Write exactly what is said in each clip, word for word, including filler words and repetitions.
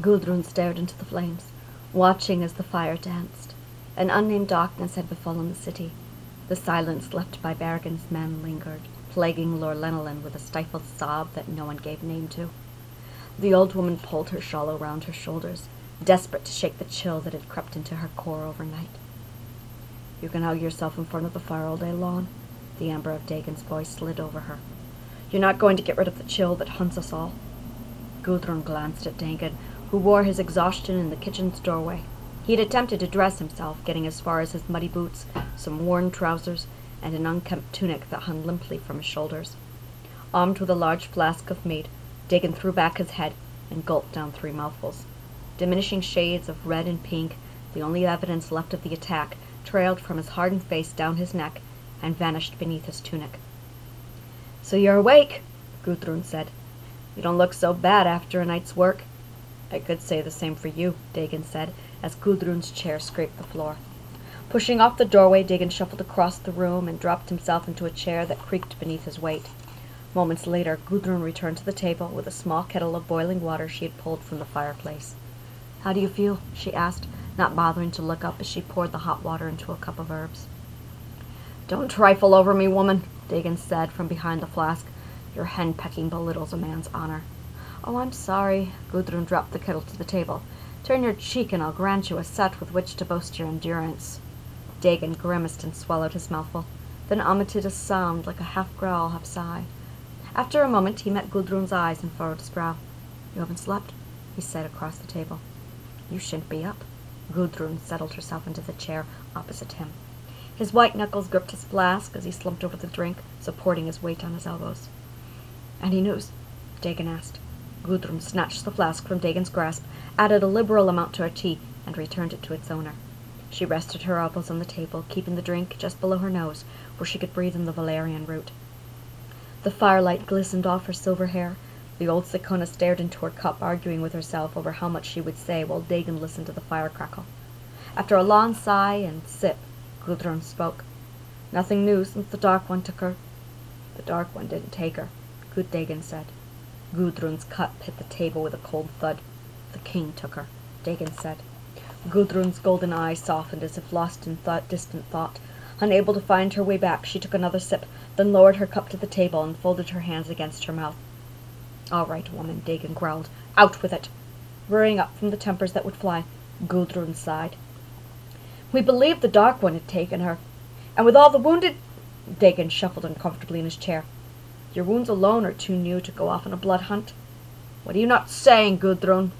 Gudrun stared into the flames, watching as the fire danced. An unnamed darkness had befallen the city. The silence left by Bergen's men lingered, plaguing Lorlenalin with a stifled sob that no one gave name to. The old woman pulled her shawl around her shoulders, desperate to shake the chill that had crept into her core overnight. "You can hug yourself in front of the fire all day long," the amber of Dagon's voice slid over her. "You're not going to get rid of the chill that hunts us all." Gudrun glanced at Dagan, who wore his exhaustion in the kitchen's doorway. He had attempted to dress himself, getting as far as his muddy boots, some worn trousers, and an unkempt tunic that hung limply from his shoulders. Armed with a large flask of mead, Dagan threw back his head and gulped down three mouthfuls. Diminishing shades of red and pink, the only evidence left of the attack, trailed from his hardened face down his neck and vanished beneath his tunic. "So you're awake," Gudrun said. "You don't look so bad after a night's work." "I could say the same for you," Dagan said, as Gudrun's chair scraped the floor. Pushing off the doorway, Dagan shuffled across the room and dropped himself into a chair that creaked beneath his weight. Moments later, Gudrun returned to the table with a small kettle of boiling water she had pulled from the fireplace. "How do you feel?" she asked, not bothering to look up as she poured the hot water into a cup of herbs. "Don't trifle over me, woman," Dagan said from behind the flask. "Your henpecking belittles a man's honor." "Oh, I'm sorry." Gudrun dropped the kettle to the table. "Turn your cheek and I'll grant you a set with which to boast your endurance." Dagan grimaced and swallowed his mouthful, then emitted a sound like a half-growl, half-sigh. After a moment he met Gudrun's eyes and furrowed his brow. "You haven't slept," he said across the table. "You shouldn't be up." Gudrun settled herself into the chair opposite him. His white knuckles gripped his flask as he slumped over the drink, supporting his weight on his elbows. "Any news?" Dagan asked. Gudrun snatched the flask from Dagon's grasp, added a liberal amount to her tea, and returned it to its owner. She rested her elbows on the table, keeping the drink just below her nose, where she could breathe in the valerian root. The firelight glistened off her silver hair. The old Sikona stared into her cup, arguing with herself over how much she would say while Dagan listened to the fire crackle. After a long sigh and sip, Gudrun spoke. "Nothing new since the Dark One took her." "The Dark One didn't take her," Good Dagan said. Gudrun's cup hit the table with a cold thud. "The king took her," Dagan said. Gudrun's golden eye softened as if lost in th distant thought. Unable to find her way back, she took another sip, then lowered her cup to the table and folded her hands against her mouth. "All right, woman," Dagan growled. "Out with it." Rearing up from the tempers that would fly, Gudrun sighed. "We believed the Dark One had taken her. And with all the wounded—" Dagan shuffled uncomfortably in his chair. "Your wounds alone are too new to go off on a blood hunt." "What are you not saying, Gudrun?"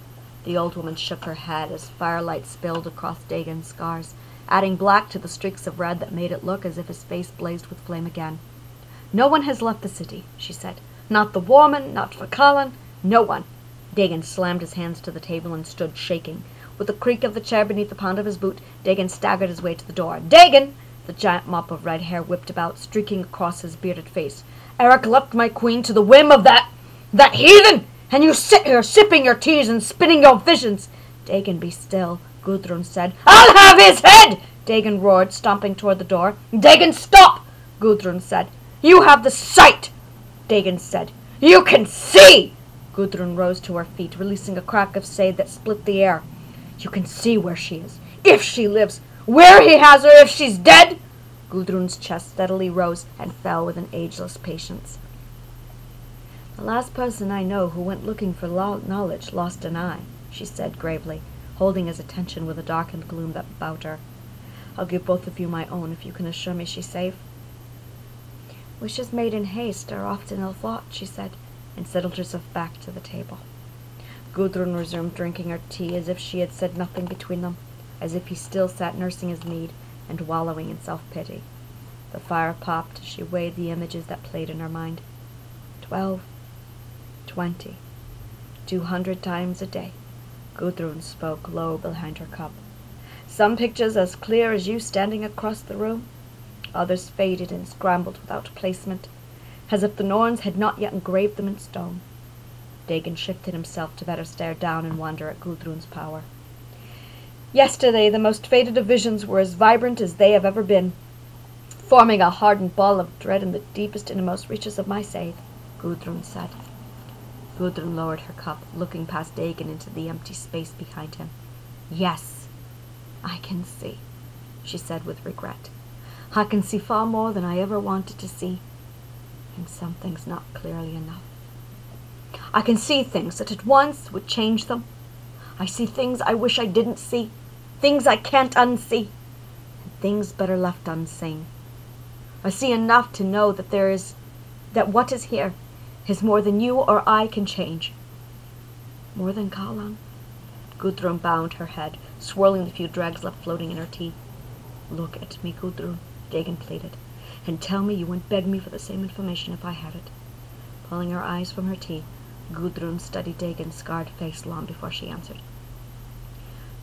The old woman shook her head as firelight spilled across Dagon's scars, adding black to the streaks of red that made it look as if his face blazed with flame again. "No one has left the city," she said. "Not the woman, not Vakalan, no one." Dagan slammed his hands to the table and stood shaking. With the creak of the chair beneath the pound of his boot, Dagan staggered his way to the door. "Dagan!" The giant mop of red hair whipped about, streaking across his bearded face. "Eric left my queen to the whim of that, that heathen, and you sit here sipping your teas and spinning your visions." "Dagan, be still," Gudrun said. "I'll have his head!" Dagan roared, stomping toward the door. "Dagan, stop!" Gudrun said. "You have the sight!" Dagan said. "You can see!" Gudrun rose to her feet, releasing a crack of shade that split the air. "You can see where she is, if she lives, where he has her, if she's dead!" Gudrun's chest steadily rose and fell with an ageless patience. "The last person I know who went looking for knowledge lost an eye," she said gravely, holding his attention with a darkened gloom that about her. "I'll give both of you my own if you can assure me she's safe." "Wishes made in haste are often ill thought," she said, and settled herself back to the table. Gudrun resumed drinking her tea as if she had said nothing between them, as if he still sat nursing his need and wallowing in self-pity. The fire popped as she weighed the images that played in her mind. Twelve, twenty, two hundred times a day, Gudrun spoke low behind her cup. Some pictures as clear as you standing across the room, others faded and scrambled without placement, as if the Norns had not yet engraved them in stone. Dagan shifted himself to better stare down and wonder at Gudrun's power. Yesterday, the most faded of visions were as vibrant as they have ever been, forming a hardened ball of dread in the deepest, innermost reaches of my soul, Gudrun said. Gudrun lowered her cup, looking past Dagan into the empty space behind him. Yes, I can see, she said with regret. I can see far more than I ever wanted to see, and some things not clearly enough. I can see things that at once would change them. I see things I wish I didn't see, things I can't unsee, and things better left unseen. I see enough to know that there is, that what is here is more than you or I can change. More than Kallan? Gudrun bowed her head, swirling the few dregs left floating in her tea. Look at me, Gudrun, Dagan pleaded, and tell me you wouldn't beg me for the same information if I had it. Pulling her eyes from her tea, Gudrun studied Dagon's scarred face long before she answered.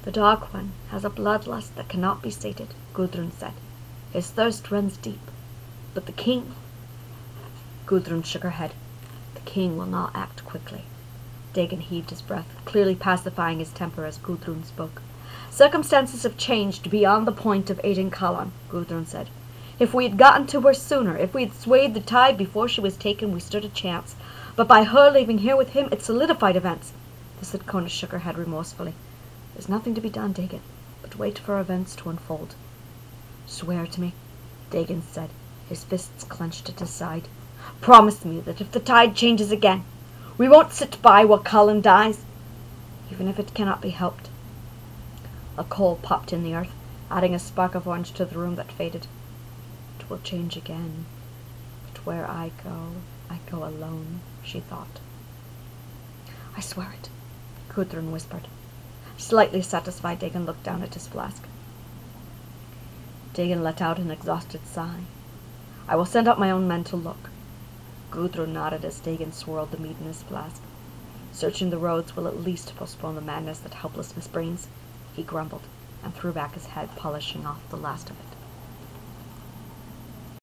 The Dark One has a bloodlust that cannot be sated, Gudrun said. His thirst runs deep. But the king... Gudrun shook her head. The king will not act quickly. Dagan heaved his breath, clearly pacifying his temper as Gudrun spoke. Circumstances have changed beyond the point of aiding Kallan, Gudrun said. If we had gotten to her sooner, if we had swayed the tide before she was taken, we stood a chance. But by her leaving here with him, it solidified events. The Sidcona shook her head remorsefully. There's nothing to be done, Dagan, but wait for events to unfold. Swear to me, Dagan said, his fists clenched at his side. Promise me that if the tide changes again, we won't sit by while Kallan dies, even if it cannot be helped. A coal popped in the earth, adding a spark of orange to the room that faded. It will change again, but where I go, I go alone, she thought. I swear it, Gudrun whispered. Slightly satisfied, Dagan looked down at his flask. Dagan let out an exhausted sigh. I will send out my own men to look. Gudrun nodded as Dagan swirled the mead in his flask. Searching the roads will at least postpone the madness that helplessness brings, he grumbled, and threw back his head, polishing off the last of it.